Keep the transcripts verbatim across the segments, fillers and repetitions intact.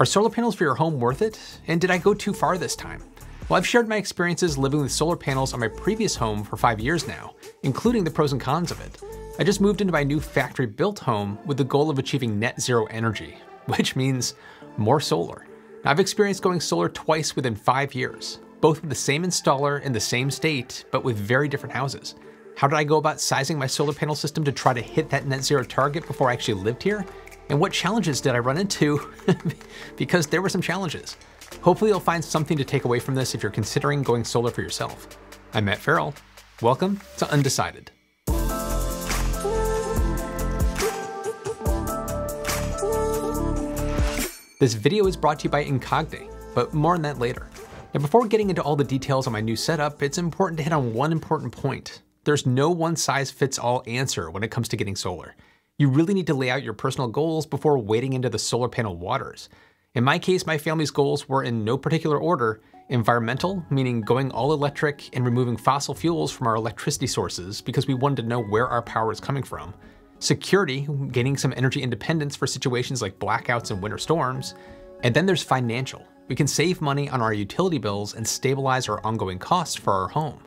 Are solar panels for your home worth it? And did I go too far this time? Well, I've shared my experiences living with solar panels on my previous home for five years now, including the pros and cons of it. I just moved into my new factory-built home with the goal of achieving net zero energy, which means more solar. Now, I've experienced going solar twice within five years, both with the same installer in the same state, but with very different houses. How did I go about sizing my solar panel system to try to hit that net zero target before I actually lived here? And what challenges did I run into? Because there were some challenges. Hopefully you'll find something to take away from this if you're considering going solar for yourself. I'm Matt Ferrell. Welcome to Undecided. This video is brought to you by Incogni, but more on that later. Now, before getting into all the details on my new setup, it's important to hit on one important point. There's no one size fits all answer when it comes to getting solar. You really need to lay out your personal goals before wading into the solar panel waters. In my case, my family's goals were in no particular order: environmental, meaning going all electric and removing fossil fuels from our electricity sources because we wanted to know where our power is coming from; security, gaining some energy independence for situations like blackouts and winter storms; and then there's financial. We can save money on our utility bills and stabilize our ongoing costs for our home.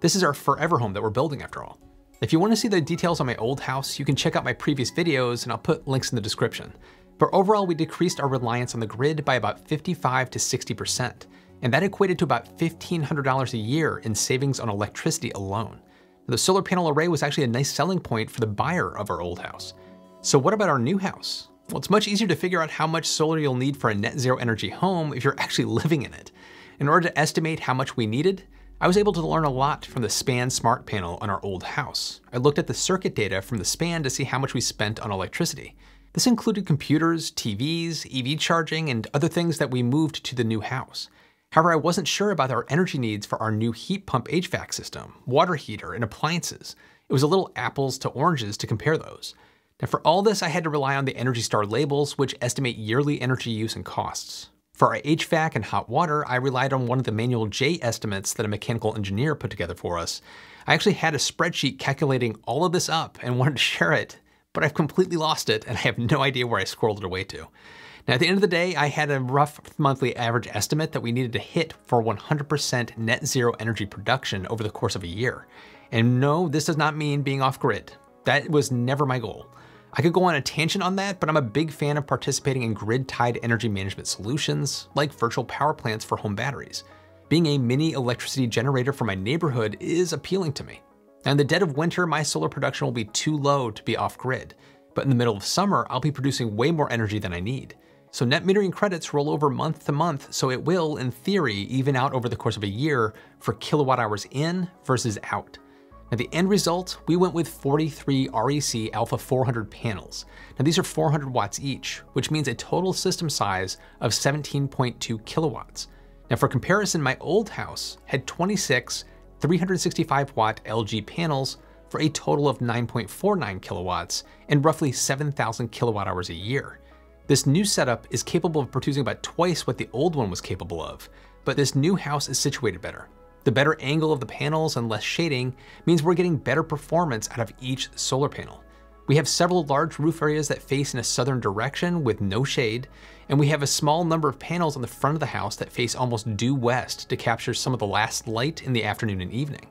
This is our forever home that we're building, after all. If you want to see the details on my old house, you can check out my previous videos, and I'll put links in the description. But overall, we decreased our reliance on the grid by about fifty-five to sixty percent, and that equated to about fifteen hundred dollars a year in savings on electricity alone. The solar panel array was actually a nice selling point for the buyer of our old house. So what about our new house? Well, it's much easier to figure out how much solar you'll need for a net zero energy home if you're actually living in it. In order to estimate how much we needed, I was able to learn a lot from the SPAN smart panel on our old house. I looked at the circuit data from the SPAN to see how much we spent on electricity. This included computers, T Vs, E V charging, and other things that we moved to the new house. However, I wasn't sure about our energy needs for our new heat pump H V A C system, water heater, and appliances. It was a little apples to oranges to compare those. Now, for all this, I had to rely on the Energy Star labels, which estimate yearly energy use and costs. For our H V A C and hot water, I relied on one of the manual J estimates that a mechanical engineer put together for us. I actually had a spreadsheet calculating all of this up and wanted to share it, but I've completely lost it and I have no idea where I squirreled it away to. Now, at the end of the day, I had a rough monthly average estimate that we needed to hit for one hundred percent net zero energy production over the course of a year. And no, this does not mean being off grid. That was never my goal. I could go on a tangent on that, but I'm a big fan of participating in grid-tied energy management solutions like virtual power plants for home batteries. Being a mini electricity generator for my neighborhood is appealing to me. Now, in the dead of winter, my solar production will be too low to be off-grid, but in the middle of summer, I'll be producing way more energy than I need. So net metering credits roll over month to month, so it will, in theory, even out over the course of a year for kilowatt hours in versus out. Now, the end result, we went with forty-three R E C Alpha four hundred panels. Now, these are four hundred watts each, which means a total system size of seventeen point two kilowatts. Now, for comparison, my old house had twenty-six three hundred sixty-five watt L G panels for a total of nine point four nine kilowatts and roughly seven thousand kilowatt hours a year. This new setup is capable of producing about twice what the old one was capable of, but this new house is situated better. The better angle of the panels and less shading means we're getting better performance out of each solar panel. We have several large roof areas that face in a southern direction with no shade, and we have a small number of panels on the front of the house that face almost due west to capture some of the last light in the afternoon and evening.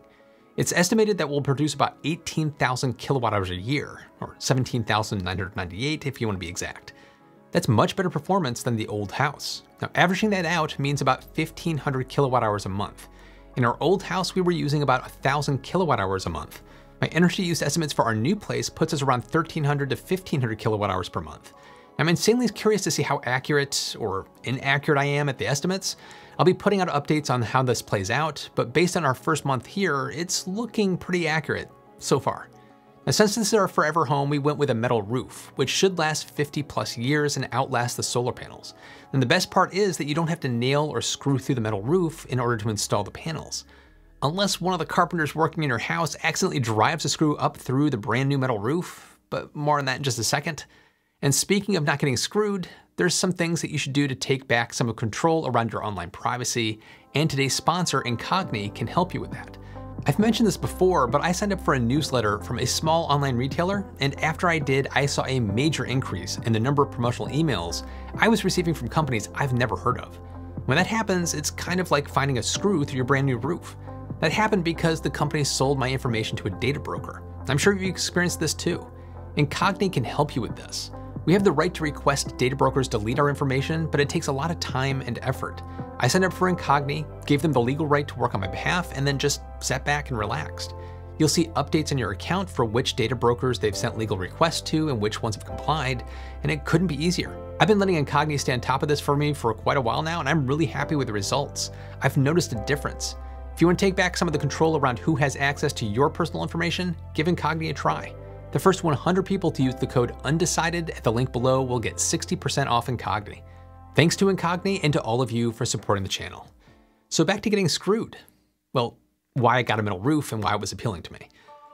It's estimated that we'll produce about eighteen thousand kilowatt hours a year, or seventeen thousand nine hundred ninety-eight if you want to be exact. That's much better performance than the old house. Now, averaging that out means about fifteen hundred kilowatt hours a month. In our old house, we were using about one thousand kilowatt hours a month. My energy use estimates for our new place puts us around thirteen hundred to fifteen hundred kilowatt hours per month. I'm insanely curious to see how accurate or inaccurate I am at the estimates. I'll be putting out updates on how this plays out, but based on our first month here, it's looking pretty accurate so far. Now, since this is our forever home, we went with a metal roof, which should last fifty plus years and outlast the solar panels. And the best part is that you don't have to nail or screw through the metal roof in order to install the panels. Unless one of the carpenters working in your house accidentally drives a screw up through the brand new metal roof, but more on that in just a second. And speaking of not getting screwed, there's some things that you should do to take back some of control around your online privacy, and today's sponsor, Incogni, can help you with that. I've mentioned this before, but I signed up for a newsletter from a small online retailer, and after I did, I saw a major increase in the number of promotional emails I was receiving from companies I've never heard of. When that happens, it's kind of like finding a screw through your brand new roof. That happened because the company sold my information to a data broker. I'm sure you've experienced this too. Incogni can help you with this. We have the right to request data brokers delete our information, but it takes a lot of time and effort. I signed up for Incogni, gave them the legal right to work on my behalf, and then just sat back and relaxed. You'll see updates in your account for which data brokers they've sent legal requests to and which ones have complied, and it couldn't be easier. I've been letting Incogni stay on top of this for me for quite a while now, and I'm really happy with the results. I've noticed a difference. If you want to take back some of the control around who has access to your personal information, give Incogni a try. The first one hundred people to use the code UNDECIDED at the link below will get sixty percent off Incogni. Thanks to Incogni and to all of you for supporting the channel. So back to getting screwed. Well, why I got a metal roof and why it was appealing to me.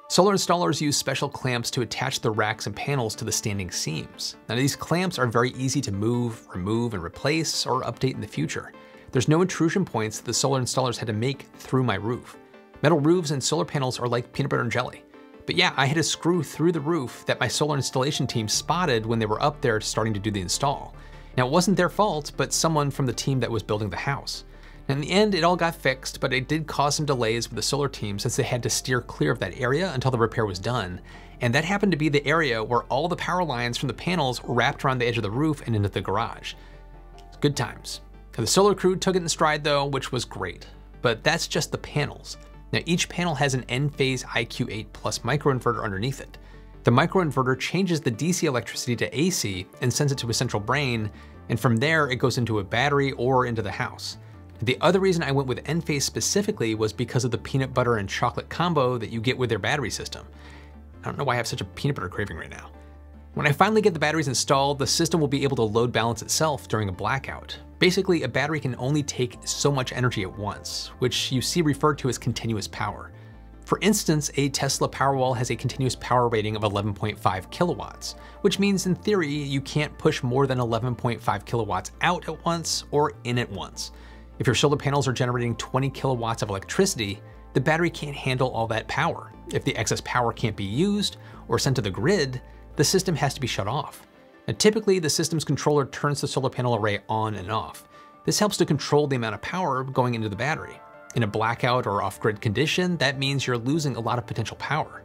Solar installers use special clamps to attach the racks and panels to the standing seams. Now these clamps are very easy to move, remove, and replace or update in the future. There's no intrusion points that the solar installers had to make through my roof. Metal roofs and solar panels are like peanut butter and jelly. But yeah, I had a screw through the roof that my solar installation team spotted when they were up there starting to do the install. Now it wasn't their fault, but someone from the team that was building the house. And in the end, it all got fixed, but it did cause some delays with the solar team since they had to steer clear of that area until the repair was done. And that happened to be the area where all the power lines from the panels wrapped around the edge of the roof and into the garage. Good times. The solar crew took it in stride though, which was great. But that's just the panels. Now each panel has an Enphase I Q eight Plus microinverter underneath it. The microinverter changes the D C electricity to A C and sends it to a central brain, and from there it goes into a battery or into the house. The other reason I went with Enphase specifically was because of the peanut butter and chocolate combo that you get with their battery system. I don't know why I have such a peanut butter craving right now. When I finally get the batteries installed, the system will be able to load balance itself during a blackout. Basically, a battery can only take so much energy at once, which you see referred to as continuous power. For instance, a Tesla Powerwall has a continuous power rating of eleven point five kilowatts, which means in theory, you can't push more than eleven point five kilowatts out at once or in at once. If your solar panels are generating twenty kilowatts of electricity, the battery can't handle all that power. If the excess power can't be used or sent to the grid, the system has to be shut off. Now, typically, the system's controller turns the solar panel array on and off. This helps to control the amount of power going into the battery. In a blackout or off-grid condition, that means you're losing a lot of potential power.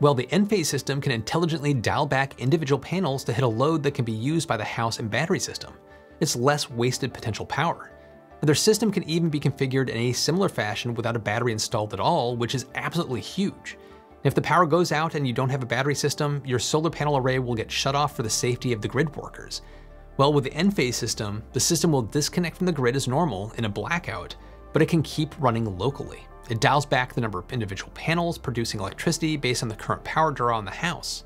Well, the Enphase system can intelligently dial back individual panels to hit a load that can be used by the house and battery system. It's less wasted potential power. Now, their system can even be configured in a similar fashion without a battery installed at all, which is absolutely huge. If the power goes out and you don't have a battery system, your solar panel array will get shut off for the safety of the grid workers. Well, with the Enphase system, the system will disconnect from the grid as normal in a blackout, but it can keep running locally. It dials back the number of individual panels producing electricity based on the current power draw in the house.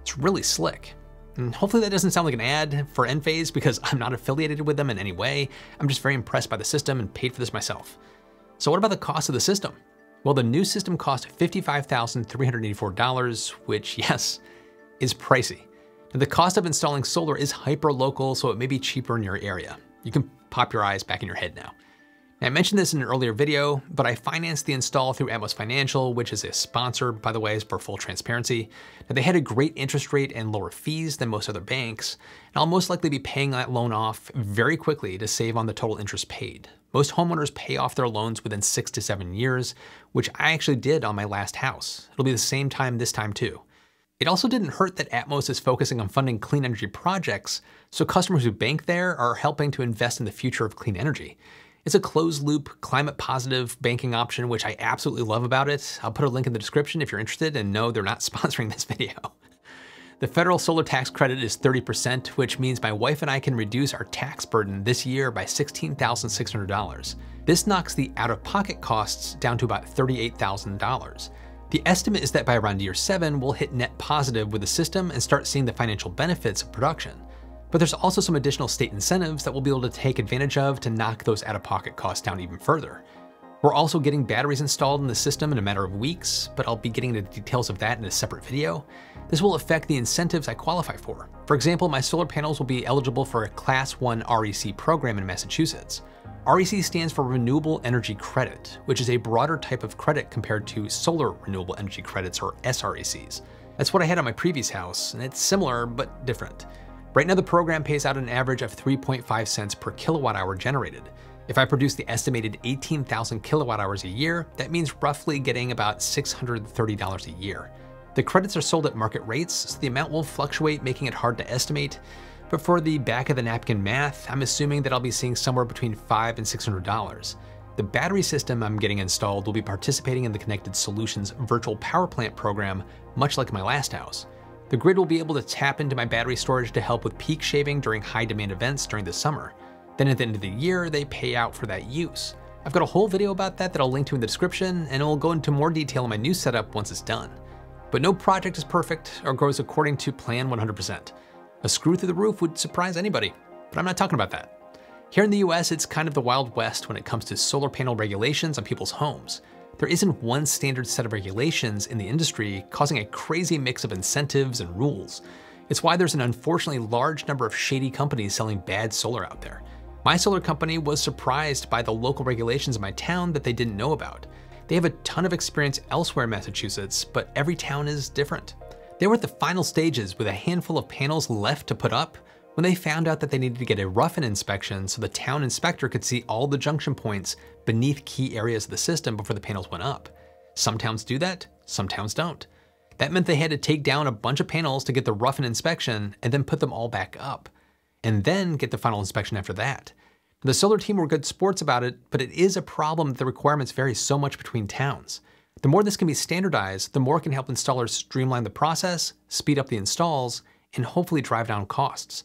It's really slick. And hopefully that doesn't sound like an ad for Enphase because I'm not affiliated with them in any way. I'm just very impressed by the system and paid for this myself. So what about the cost of the system? Well, the new system cost fifty-five thousand three hundred eighty-four dollars, which, yes, is pricey. Now, the cost of installing solar is hyper-local, so it may be cheaper in your area. You can pop your eyes back in your head now. Now, I mentioned this in an earlier video, but I financed the install through Atmos Financial, which is a sponsor, by the way, for full transparency. Now, they had a great interest rate and lower fees than most other banks, and I'll most likely be paying that loan off very quickly to save on the total interest paid. Most homeowners pay off their loans within six to seven years, which I actually did on my last house. It'll be the same time this time too. It also didn't hurt that Atmos is focusing on funding clean energy projects, so customers who bank there are helping to invest in the future of clean energy. It's a closed loop, climate positive banking option, which I absolutely love about it. I'll put a link in the description if you're interested, and no, they're not sponsoring this video. The federal solar tax credit is thirty percent, which means my wife and I can reduce our tax burden this year by sixteen thousand six hundred dollars. This knocks the out-of-pocket costs down to about thirty-eight thousand dollars. The estimate is that by around year seven, we'll hit net positive with the system and start seeing the financial benefits of production. But there's also some additional state incentives that we'll be able to take advantage of to knock those out-of-pocket costs down even further. We're also getting batteries installed in the system in a matter of weeks, but I'll be getting into details of that in a separate video. This will affect the incentives I qualify for. For example, my solar panels will be eligible for a Class one R E C program in Massachusetts. R E C stands for Renewable Energy Credit, which is a broader type of credit compared to Solar Renewable Energy Credits, or S R E Cs. That's what I had on my previous house, and it's similar but different. Right now the program pays out an average of three point five cents per kilowatt hour generated. If I produce the estimated eighteen thousand kilowatt hours a year, that means roughly getting about six hundred thirty dollars a year. The credits are sold at market rates, so the amount will fluctuate, making it hard to estimate. But for the back of the napkin math, I'm assuming that I'll be seeing somewhere between five and six hundred dollars. The battery system I'm getting installed will be participating in the Connected Solutions Virtual Power Plant program, much like my last house. The grid will be able to tap into my battery storage to help with peak shaving during high demand events during the summer. Then at the end of the year, they pay out for that use. I've got a whole video about that that I'll link to in the description, and it'll go into more detail on my new setup once it's done. But no project is perfect or goes according to plan one hundred percent. A screw through the roof would surprise anybody, but I'm not talking about that. Here in the U S, it's kind of the Wild West when it comes to solar panel regulations on people's homes. There isn't one standard set of regulations in the industry, causing a crazy mix of incentives and rules. It's why there's an unfortunately large number of shady companies selling bad solar out there. My solar company was surprised by the local regulations in my town that they didn't know about. They have a ton of experience elsewhere in Massachusetts, but every town is different. They were at the final stages with a handful of panels left to put up when they found out that they needed to get a rough-in inspection so the town inspector could see all the junction points beneath key areas of the system before the panels went up. Some towns do that, some towns don't. That meant they had to take down a bunch of panels to get the rough-in inspection and then put them all back up, and then get the final inspection after that. The solar team were good sports about it, but it is a problem that the requirements vary so much between towns. The more this can be standardized, the more it can help installers streamline the process, speed up the installs, and hopefully drive down costs.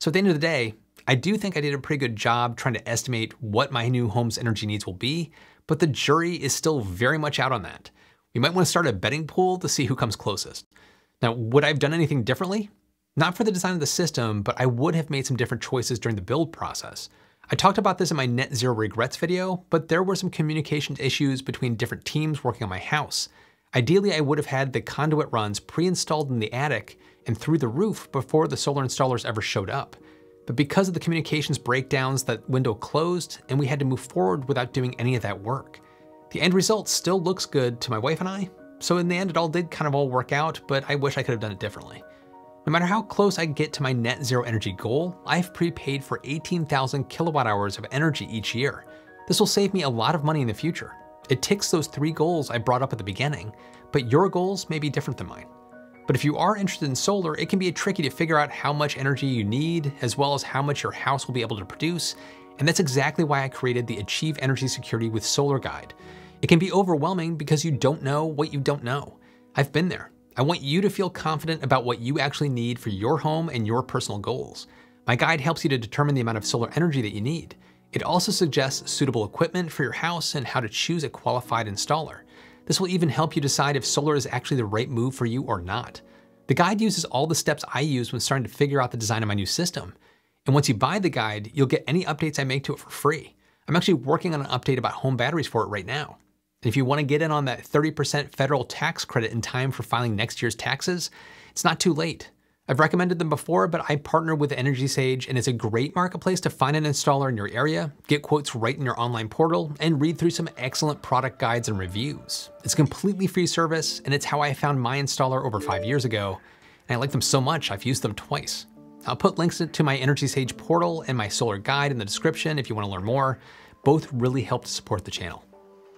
So at the end of the day, I do think I did a pretty good job trying to estimate what my new home's energy needs will be, but the jury is still very much out on that. You might want to start a betting pool to see who comes closest. Now, would I have done anything differently? Not for the design of the system, but I would have made some different choices during the build process. I talked about this in my Net Zero Regrets video, but there were some communication issues between different teams working on my house. Ideally, I would have had the conduit runs pre-installed in the attic and through the roof before the solar installers ever showed up. But because of the communications breakdowns, that window closed and we had to move forward without doing any of that work. The end result still looks good to my wife and I, so in the end it all did kind of all work out, but I wish I could have done it differently. No matter how close I get to my net zero energy goal, I've prepaid for eighteen thousand kilowatt hours of energy each year. This will save me a lot of money in the future. It ticks those three goals I brought up at the beginning, but your goals may be different than mine. But if you are interested in solar, it can be tricky to figure out how much energy you need, as well as how much your house will be able to produce, and that's exactly why I created the Achieve Energy Security with Solar Guide. It can be overwhelming because you don't know what you don't know. I've been there. I want you to feel confident about what you actually need for your home and your personal goals. My guide helps you to determine the amount of solar energy that you need. It also suggests suitable equipment for your house and how to choose a qualified installer. This will even help you decide if solar is actually the right move for you or not. The guide uses all the steps I use when starting to figure out the design of my new system. And once you buy the guide, you'll get any updates I make to it for free. I'm actually working on an update about home batteries for it right now. And if you want to get in on that thirty percent federal tax credit in time for filing next year's taxes, it's not too late. I've recommended them before, but I partner with EnergySage, and it's a great marketplace to find an installer in your area, get quotes right in your online portal, and read through some excellent product guides and reviews. It's a completely free service, and it's how I found my installer over five years ago, and I like them so much I've used them twice. I'll put links to my EnergySage portal and my solar guide in the description if you want to learn more. Both really help to support the channel.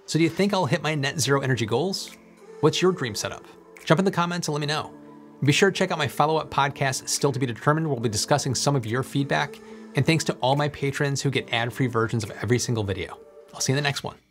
So do you think I'll hit my net zero energy goals? What's your dream setup? Jump in the comments and let me know. And be sure to check out my follow-up podcast, Still to be Determined, where we'll be discussing some of your feedback. And thanks to all my patrons who get ad-free versions of every single video. I'll see you in the next one.